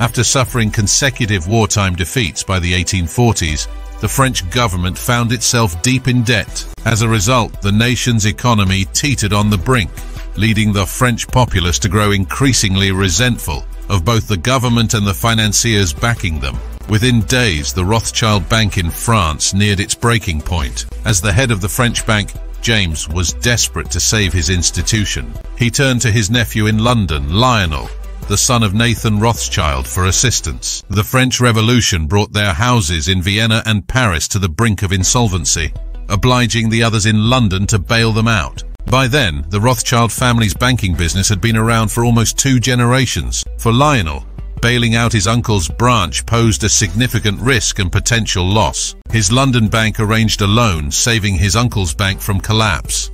After suffering consecutive wartime defeats by the 1840s, the French government found itself deep in debt. As a result, the nation's economy teetered on the brink, leading the French populace to grow increasingly resentful of both the government and the financiers backing them. Within days, the Rothschild Bank in France neared its breaking point. As the head of the French bank, James was desperate to save his institution. He turned to his nephew in London, Lionel, the son of Nathan Rothschild, for assistance. The French Revolution brought their houses in Vienna and Paris to the brink of insolvency, obliging the others in London to bail them out. By then, the Rothschild family's banking business had been around for almost 2 generations. For Lionel, bailing out his uncle's branch posed a significant risk and potential loss. His London bank arranged a loan, saving his uncle's bank from collapse.